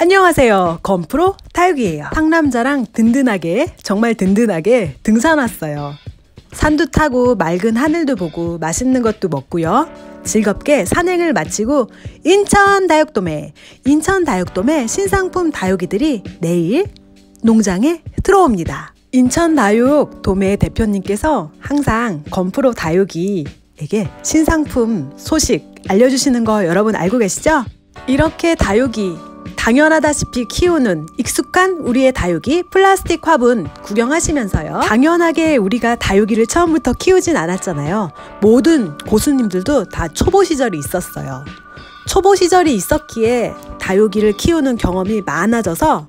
안녕하세요. 건프로 다육이에요. 상남자랑 든든하게, 정말 든든하게 등산 왔어요. 산도 타고 맑은 하늘도 보고 맛있는 것도 먹고요. 즐겁게 산행을 마치고 인천다육도매 신상품 다육이들이 내일 농장에 들어옵니다. 인천다육도매 대표님께서 항상 건프로 다육이에게 신상품 소식 알려주시는 거 여러분 알고 계시죠? 이렇게 다육이 당연하다시피 키우는 익숙한 우리의 다육이 플라스틱 화분 구경하시면서요. 당연하게 우리가 다육이를 처음부터 키우진 않았잖아요. 모든 고수님들도 다 초보 시절이 있었어요. 초보 시절이 있었기에 다육이를 키우는 경험이 많아져서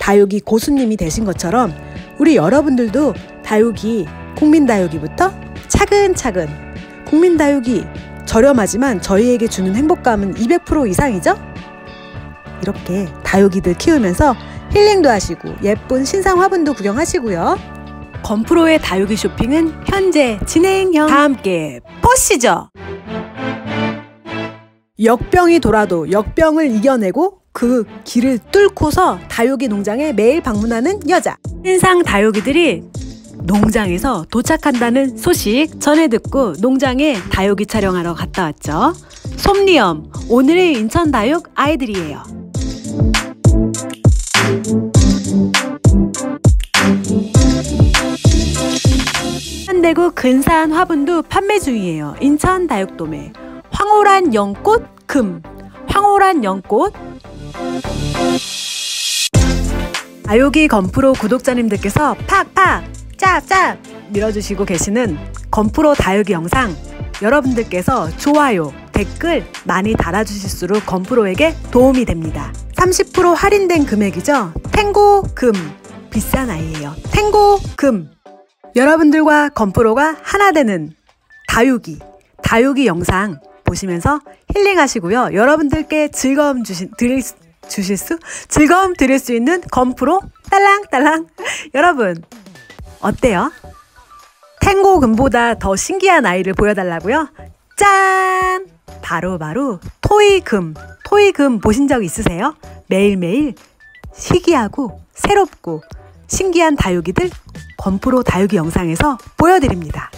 다육이 고수님이 되신 것처럼 우리 여러분들도 다육이, 국민다육이부터 차근차근, 국민다육이 저렴하지만 저희에게 주는 행복감은 200% 이상이죠? 이렇게 다육이들 키우면서 힐링도 하시고 예쁜 신상 화분도 구경하시고요. 건프로의 다육이 쇼핑은 현재 진행형. 다 함께 보시죠. 역병이 돌아도 역병을 이겨내고 그 길을 뚫고서 다육이 농장에 매일 방문하는 여자. 신상 다육이들이 농장에서 도착한다는 소식 전해 듣고 농장에 다육이 촬영하러 갔다 왔죠. 솜니엄, 오늘의 인천 다육 아이들이에요. 한대구 근사한 화분도 판매 중이에요. 인천 다육도매 황홀한 연꽃 금, 황홀한 연꽃. 다육이 건프로 구독자님들께서 팍팍 짭짭 밀어주시고 계시는 건프로 다육이 영상, 여러분들께서 좋아요, 댓글 많이 달아주실수록 건프로에게 도움이 됩니다. 30% 할인된 금액이죠. 탱고금, 비싼 아이예요. 탱고금. 여러분들과 건프로가 하나 되는 다육이 영상 보시면서 힐링하시고요. 여러분들께 즐거움 드릴 수 있는 건프로 딸랑딸랑. 여러분 어때요? 탱고금보다 더 신기한 아이를 보여달라고요? 짠! 바로 토이금. 토이금 보신 적 있으세요? 매일매일 희귀하고 새롭고 신기한 다육이들 건프로 다육이 영상에서 보여드립니다.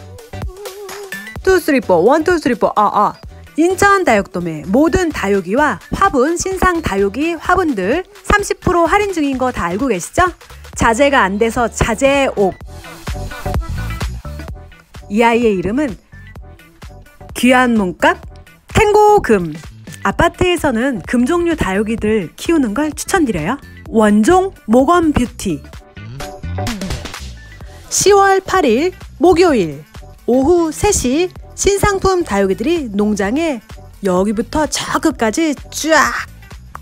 1, 2, 3, 4 인천 다육도매 모든 다육이와 화분, 신상 다육이 화분들 30% 할인 중인 거 다 알고 계시죠? 자재가 안 돼서 자재옥. 이 아이의 이름은 귀한 몸값 탱고금. 아파트에서는 금 종류 다육이들 키우는 걸 추천드려요. 원종 모건뷰티. 10월 8일 목요일 오후 3시 신상품 다육이들이 농장에 여기부터 저 끝까지 쫙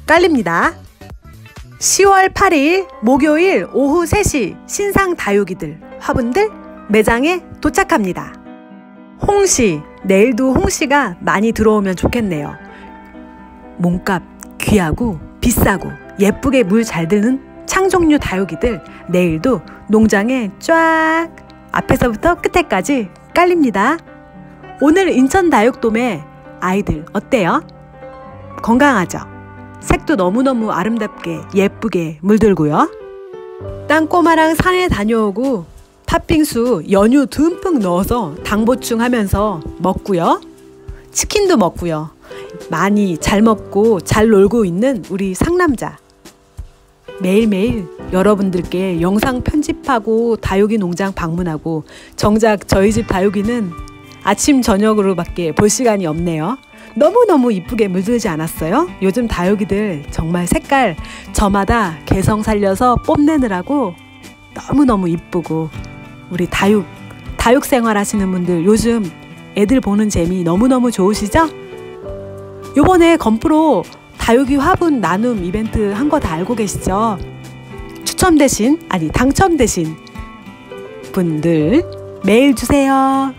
깔립니다. 10월 8일 목요일 오후 3시 신상 다육이들 화분들 매장에 도착합니다. 홍시, 내일도 홍시가 많이 들어오면 좋겠네요. 몸값 귀하고 비싸고 예쁘게 물 잘 드는 창종류 다육이들 내일도 농장에 쫙 앞에서부터 끝에까지 깔립니다. 오늘 인천 다육도매 아이들 어때요? 건강하죠? 색도 너무너무 아름답게 예쁘게 물들고요. 땅꼬마랑 산에 다녀오고 팥빙수 연유 듬뿍 넣어서 당보충 하면서 먹고요. 치킨도 먹고요. 많이 잘 먹고 잘 놀고 있는 우리 상남자. 매일매일 여러분들께 영상 편집하고 다육이 농장 방문하고, 정작 저희 집 다육이는 아침 저녁으로밖에 볼 시간이 없네요. 너무너무 이쁘게 물들지 않았어요? 요즘 다육이들 정말 색깔 저마다 개성 살려서 뽐내느라고 너무너무 이쁘고, 우리 다육 생활 하시는 분들 요즘 애들 보는 재미 너무너무 좋으시죠? 요번에 건프로 다육이 화분 나눔 이벤트 한 거 다 알고 계시죠? 당첨되신 분들 메일 주세요.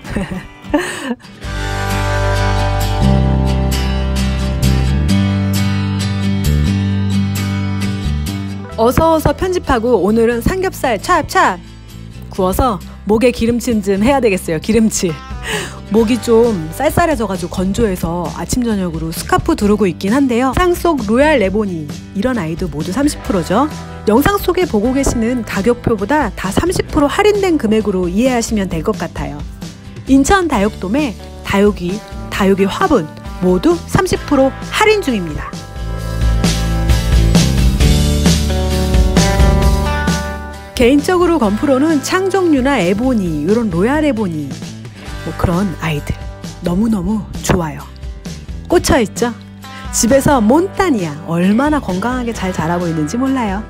어서 편집하고 오늘은 삼겹살 찹찹 구워서 목에 기름칠 좀 해야 되겠어요. 기름칠. 목이 좀 쌀쌀해져가지고 건조해서 아침 저녁으로 스카프 두르고 있긴 한데요. 영상 속 로얄 에보니 이런 아이도 모두 30%죠. 영상 속에 보고 계시는 가격표보다 다 30% 할인된 금액으로 이해하시면 될 것 같아요. 인천 다육도매 다육이, 다육이 화분 모두 30% 할인 중입니다. 개인적으로 건프로는 창정류나 에보니, 이런 로얄 에보니 뭐 그런 아이들 너무너무 좋아요. 꽂혀있죠? 집에서 몬타니아 얼마나 건강하게 잘 자라고 있는지 몰라요.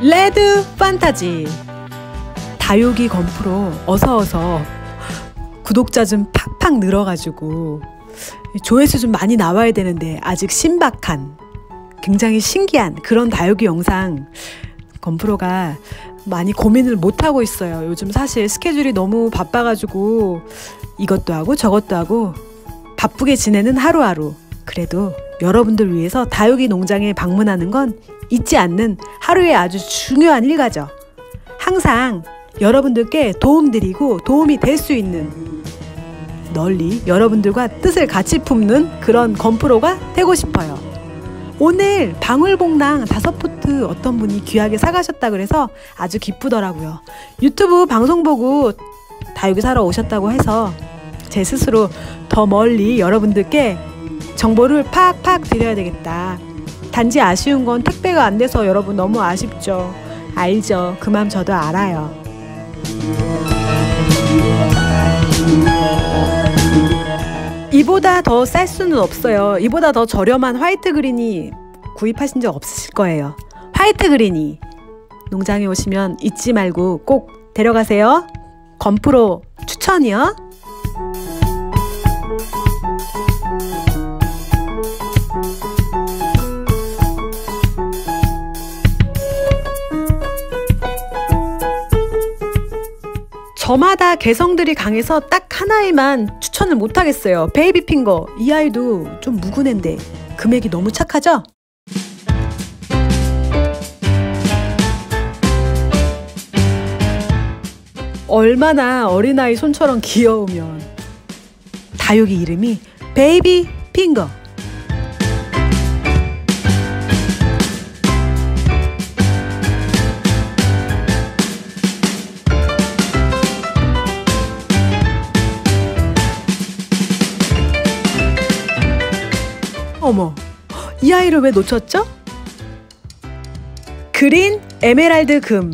레드 판타지 다육이 건프로 어서어서 구독자 좀 팍팍 늘어가지고 조회수 좀 많이 나와야 되는데 아직 신박한 굉장히 신기한 그런 다육이 영상 건프로가 많이 고민을 못하고 있어요. 요즘 사실 스케줄이 너무 바빠가지고 이것도 하고 저것도 하고 바쁘게 지내는 하루하루, 그래도 여러분들 위해서 다육이 농장에 방문하는 건 잊지 않는 하루의 아주 중요한 일과죠. 항상 여러분들께 도움드리고 도움이 될 수 있는, 널리 여러분들과 뜻을 같이 품는 그런 건프로가 되고 싶어요. 오늘 방울봉랑 5포트 어떤 분이 귀하게 사가셨다 그래서 아주 기쁘더라고요. 유튜브 방송 보고 다육이 사러 오셨다고 해서 제 스스로 더 멀리 여러분들께 정보를 팍팍 드려야 되겠다. 단지 아쉬운 건 택배가 안 돼서 여러분 너무 아쉽죠. 알죠. 그 맘 저도 알아요. 이보다 더 쌀 수는 없어요. 이보다 더 저렴한 화이트 그린이 구입하신 적 없으실 거예요. 화이트 그린이 농장에 오시면 잊지 말고 꼭 데려가세요. 건프로 추천이요. 저마다 개성들이 강해서 딱 하나에만 추천을 못하겠어요. 베이비 핑거 이 아이도 좀 묵은 앤데 금액이 너무 착하죠? 얼마나 어린아이 손처럼 귀여우면. 다육이 이름이 베이비 핑거. 어머, 이 아이를 왜 놓쳤죠? 그린 에메랄드 금.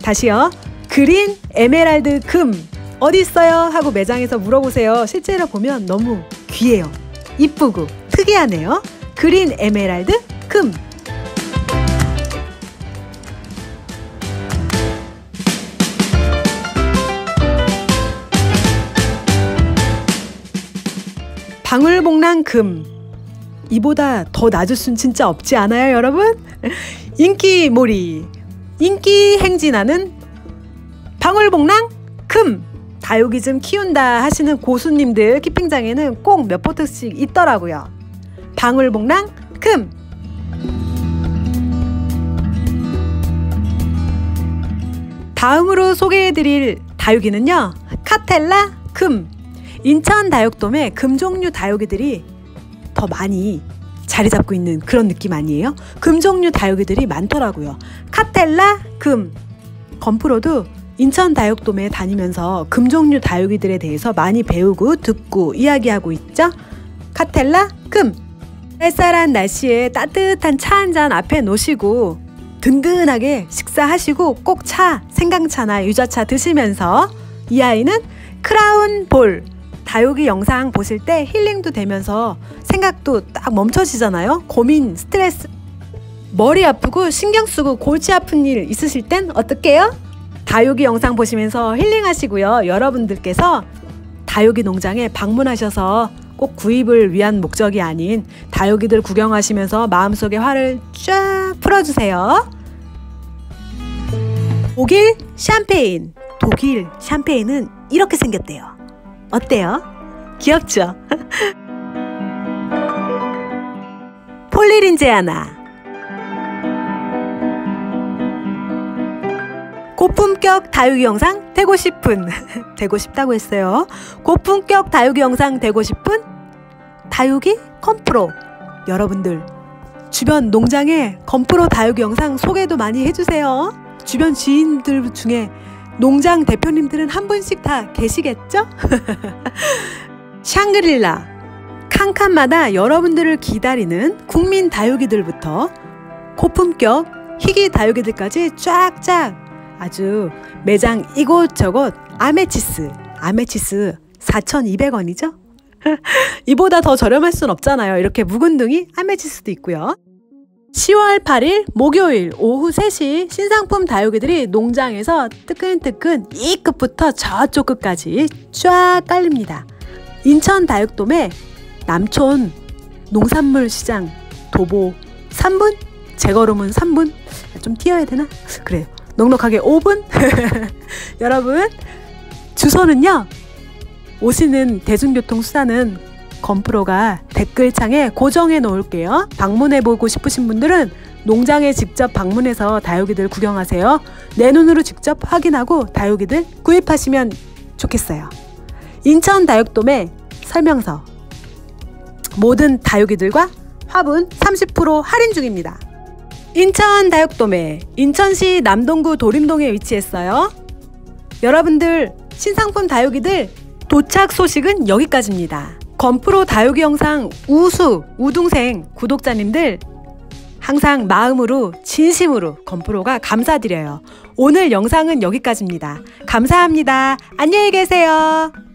다시요. 그린 에메랄드 금 어디 있어요? 하고 매장에서 물어보세요. 실제로 보면 너무 귀해요. 이쁘고 특이하네요. 그린 에메랄드 금. 방울목란 금. 이보다 더 낮을 순 진짜 없지 않아요, 여러분? 인기몰이, 인기 행진하는 방울봉랑 금. 다육이 좀 키운다 하시는 고수님들 키핑장에는 꼭 몇 포트씩 있더라고요. 방울봉랑 금. 다음으로 소개해드릴 다육이는요, 카텔라 금. 인천 다육돔에 금 종류 다육이들이 더 많이 자리 잡고 있는 그런 느낌 아니에요? 금 종류 다육이들이 많더라고요. 카텔라 금. 건프로도 인천 다육도매에 다니면서 금 종류 다육이들에 대해서 많이 배우고 듣고 이야기하고 있죠? 카텔라 금. 쌀쌀한 날씨에 따뜻한 차 한 잔 앞에 놓으시고 든든하게 식사하시고 꼭 차, 생강차나 유자차 드시면서, 이 아이는 크라운 볼. 다육이 영상 보실 때 힐링도 되면서 생각도 딱 멈춰지잖아요. 고민, 스트레스, 머리 아프고 신경 쓰고 골치 아픈 일 있으실 땐 어떡해요? 다육이 영상 보시면서 힐링하시고요. 여러분들께서 다육이 농장에 방문하셔서 꼭 구입을 위한 목적이 아닌 다육이들 구경하시면서 마음속에 화를 쫙 풀어주세요. 독일 샴페인. 독일 샴페인은 이렇게 생겼대요. 어때요? 귀엽죠? 폴리린제아나 고품격 다육이 영상 되고 싶은 되고 싶다고 했어요. 고품격 다육이 영상 되고 싶은 다육이 건프로 여러분들 주변 농장에 건프로 다육이 영상 소개도 많이 해주세요. 주변 지인들 중에 농장 대표님들은 한 분씩 다 계시겠죠? 샹그릴라 칸칸마다 여러분들을 기다리는 국민 다육이들부터 고품격 희귀 다육이들까지 쫙쫙 아주 매장 이곳저곳 아메치스 4,200원이죠? 이보다 더 저렴할 순 없잖아요. 이렇게 묵은둥이 아메치스도 있고요. 10월 8일 목요일 오후 3시 신상품 다육이들이 농장에서 뜨끈뜨끈 이 끝부터 저쪽 끝까지 쫙 깔립니다. 인천 다육도매 남촌 농산물시장 도보 3분? 재거름은 3분? 좀 띄어야 되나? 그래요. 넉넉하게 5분? 여러분 주소는요, 오시는 대중교통수단은 건프로가 댓글창에 고정해 놓을게요. 방문해보고 싶으신 분들은 농장에 직접 방문해서 다육이들 구경하세요. 내 눈으로 직접 확인하고 다육이들 구입하시면 좋겠어요. 인천 다육도매 설명서 모든 다육이들과 화분 30% 할인 중입니다. 인천 다육도매 인천시 남동구 도림동에 위치했어요. 여러분들 신상품 다육이들 도착 소식은 여기까지입니다. 건프로 다육이 영상 우수 우등생 구독자님들 항상 마음으로 진심으로 건프로가 감사드려요. 오늘 영상은 여기까지입니다. 감사합니다. 안녕히 계세요.